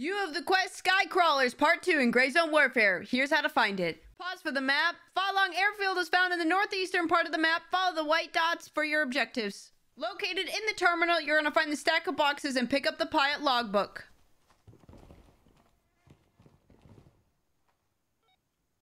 You have the quest Skycrawlers Part 2 in Grey Zone Warfare. Here's how to find it. Pause for the map. Falong Airfield is found in the northeastern part of the map. Follow the white dots for your objectives. Located in the terminal, you're going to find the stack of boxes and pick up the pilot logbook.